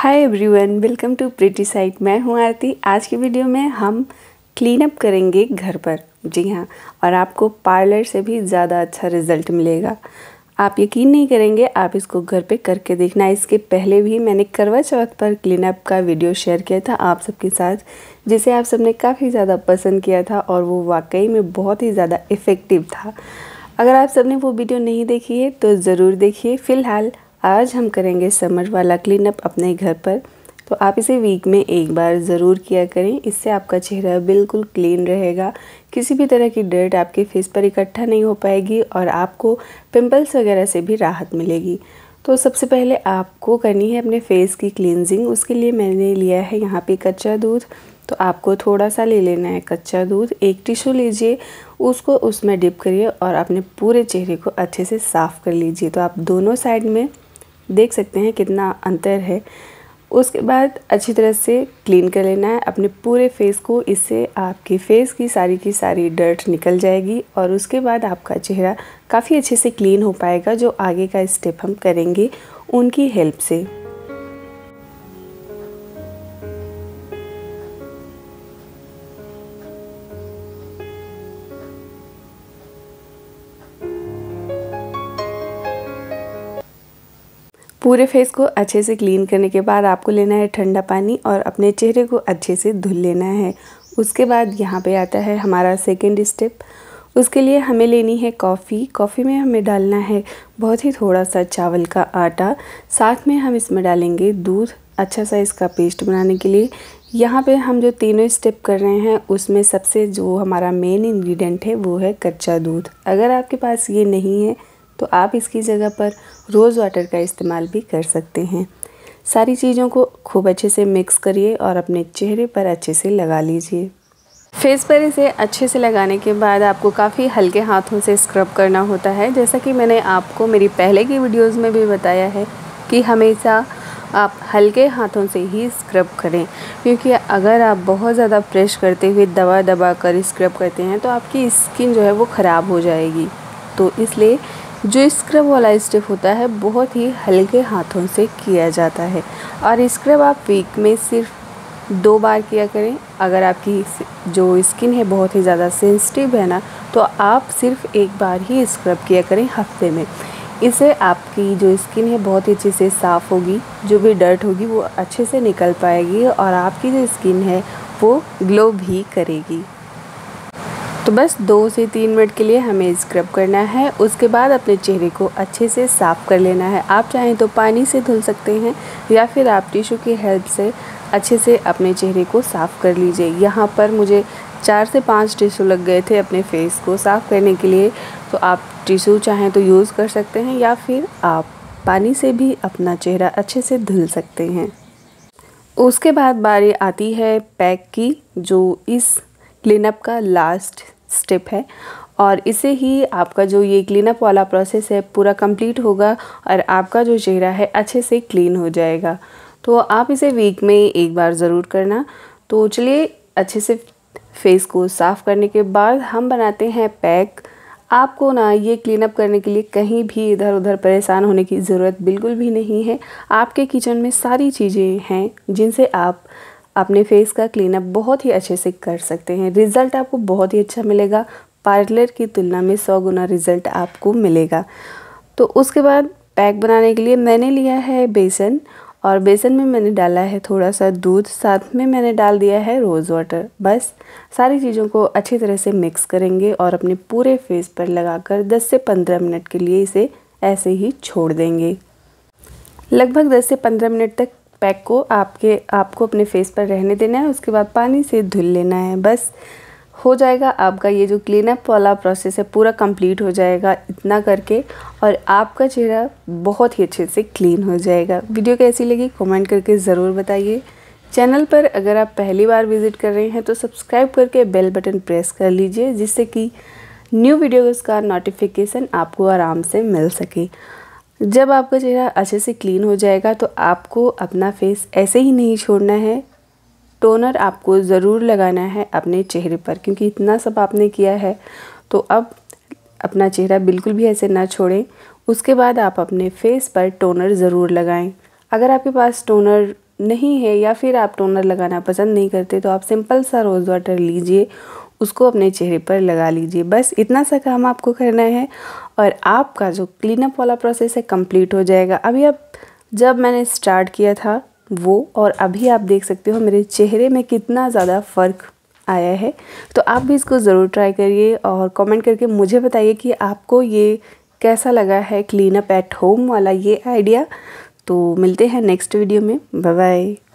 Hi everyone, welcome to pretty site. मैं हूं आरती। आज की वीडियो में हम क्लीन अप करेंगे घर पर। जी हाँ, और आपको पार्लर से भी ज़्यादा अच्छा रिज़ल्ट मिलेगा। आप यकीन नहीं करेंगे, आप इसको घर पे करके देखना। इसके पहले भी मैंने करवा चौथ पर क्लीन अप का वीडियो शेयर किया था आप सबके साथ, जिसे आप सबने काफ़ी ज़्यादा पसंद किया था और वो वाकई में बहुत ही ज़्यादा इफ़ेक्टिव था। अगर आप सबने वो वीडियो नहीं देखी है तो ज़रूर देखिए। फ़िलहाल आज हम करेंगे समर वाला क्लीनअप अपने घर पर, तो आप इसे वीक में एक बार ज़रूर किया करें। इससे आपका चेहरा बिल्कुल क्लीन रहेगा, किसी भी तरह की डर्ट आपके फेस पर इकट्ठा नहीं हो पाएगी और आपको पिंपल्स वगैरह से भी राहत मिलेगी। तो सबसे पहले आपको करनी है अपने फेस की क्लींजिंग। उसके लिए मैंने लिया है यहाँ पे कच्चा दूध, तो आपको थोड़ा सा ले लेना है कच्चा दूध। एक टिश्यू लीजिए, उसको उसमें डिप करिए और अपने पूरे चेहरे को अच्छे से साफ़ कर लीजिए। तो आप दोनों साइड में देख सकते हैं कितना अंतर है। उसके बाद अच्छी तरह से क्लीन कर लेना है अपने पूरे फेस को। इससे आपके फेस की सारी डर्ट निकल जाएगी और उसके बाद आपका चेहरा काफ़ी अच्छे से क्लीन हो पाएगा, जो आगे का स्टेप हम करेंगे उनकी हेल्प से। पूरे फेस को अच्छे से क्लीन करने के बाद आपको लेना है ठंडा पानी और अपने चेहरे को अच्छे से धुल लेना है। उसके बाद यहाँ पे आता है हमारा सेकंड स्टेप। उसके लिए हमें लेनी है कॉफ़ी। कॉफ़ी में हमें डालना है बहुत ही थोड़ा सा चावल का आटा, साथ में हम इसमें डालेंगे दूध, अच्छा सा इसका पेस्ट बनाने के लिए। यहाँ पे हम जो तीनों स्टेप कर रहे हैं उसमें सबसे जो हमारा मेन इंग्रेडिएंट है वो है कच्चा दूध। अगर आपके पास ये नहीं है तो आप इसकी जगह पर रोज़ वाटर का इस्तेमाल भी कर सकते हैं। सारी चीज़ों को खूब अच्छे से मिक्स करिए और अपने चेहरे पर अच्छे से लगा लीजिए। फेस पर इसे अच्छे से लगाने के बाद आपको काफ़ी हल्के हाथों से स्क्रब करना होता है। जैसा कि मैंने आपको मेरी पहले की वीडियोस में भी बताया है कि हमेशा आप हल्के हाथों से ही स्क्रब करें, क्योंकि अगर आप बहुत ज़्यादा प्रेस करते हुए दबा कर स्क्रब करते हैं तो आपकी स्किन जो है वो ख़राब हो जाएगी। तो इसलिए जो स्क्रब वाला स्टेप होता है बहुत ही हल्के हाथों से किया जाता है। और स्क्रब आप वीक में सिर्फ 2 बार किया करें। अगर आपकी जो स्किन है बहुत ही ज़्यादा सेंसिटिव है ना, तो आप सिर्फ 1 बार ही स्क्रब किया करें हफ्ते में। इससे आपकी जो स्किन है बहुत ही अच्छे से साफ़ होगी, जो भी डर्ट होगी वो अच्छे से निकल पाएगी और आपकी जो स्किन है वो ग्लो भी करेगी। तो बस 2 से 3 मिनट के लिए हमें स्क्रब करना है। उसके बाद अपने चेहरे को अच्छे से साफ़ कर लेना है। आप चाहें तो पानी से धुल सकते हैं या फिर आप टिश्यू की हेल्प से अच्छे से अपने चेहरे को साफ़ कर लीजिए। यहाँ पर मुझे 4 से 5 टिश्यू लग गए थे अपने फेस को साफ़ करने के लिए। तो आप टिश्यू चाहें तो यूज़ कर सकते हैं या फिर आप पानी से भी अपना चेहरा अच्छे से धुल सकते हैं। उसके बाद बारी आती है पैक की, जो इस क्लीनअप का लास्ट स्टेप है और इसे ही आपका जो ये क्लीनअप वाला प्रोसेस है पूरा कंप्लीट होगा और आपका जो चेहरा है अच्छे से क्लीन हो जाएगा। तो आप इसे वीक में 1 बार ज़रूर करना। तो चलिए, अच्छे से फेस को साफ़ करने के बाद हम बनाते हैं पैक। आपको ना ये क्लीनअप करने के लिए कहीं भी इधर उधर परेशान होने की ज़रूरत बिल्कुल भी नहीं है। आपके किचन में सारी चीज़ें हैं जिनसे आप अपने फेस का क्लीनअप बहुत ही अच्छे से कर सकते हैं। रिज़ल्ट आपको बहुत ही अच्छा मिलेगा, पार्लर की तुलना में 100 गुना रिज़ल्ट आपको मिलेगा। तो उसके बाद पैक बनाने के लिए मैंने लिया है बेसन और बेसन में मैंने डाला है थोड़ा सा दूध, साथ में मैंने डाल दिया है रोज़ वाटर। बस सारी चीज़ों को अच्छी तरह से मिक्स करेंगे और अपने पूरे फेस पर लगाकर 10 से 15 मिनट के लिए इसे ऐसे ही छोड़ देंगे। लगभग 10 से 15 मिनट तक पैक को आपको अपने फेस पर रहने देना है। उसके बाद पानी से धुल लेना है। बस हो जाएगा आपका ये जो क्लीनअप वाला प्रोसेस है पूरा कंप्लीट हो जाएगा इतना करके, और आपका चेहरा बहुत ही अच्छे से क्लीन हो जाएगा। वीडियो कैसी लगी कमेंट करके ज़रूर बताइए। चैनल पर अगर आप पहली बार विज़िट कर रहे हैं तो सब्सक्राइब करके बेल बटन प्रेस कर लीजिए, जिससे कि न्यू वीडियोज़ का नोटिफिकेशन आपको आराम से मिल सके। जब आपका चेहरा अच्छे से क्लीन हो जाएगा तो आपको अपना फेस ऐसे ही नहीं छोड़ना है। टोनर आपको ज़रूर लगाना है अपने चेहरे पर, क्योंकि इतना सब आपने किया है तो अब अपना चेहरा बिल्कुल भी ऐसे ना छोड़ें। उसके बाद आप अपने फेस पर टोनर ज़रूर लगाएं। अगर आपके पास टोनर नहीं है या फिर आप टोनर लगाना पसंद नहीं करते तो आप सिंपल सा रोज़ वाटर लीजिए, उसको अपने चेहरे पर लगा लीजिए। बस इतना सा काम आपको करना है और आपका जो क्लीनअप वाला प्रोसेस है कंप्लीट हो जाएगा। अभी आप जब मैंने स्टार्ट किया था वो और अभी आप देख सकते हो मेरे चेहरे में कितना ज़्यादा फ़र्क आया है। तो आप भी इसको ज़रूर ट्राई करिए और कमेंट करके मुझे बताइए कि आपको ये कैसा लगा है क्लीनअप एट होम वाला ये आइडिया। तो मिलते हैं नेक्स्ट वीडियो में, बाय बाय।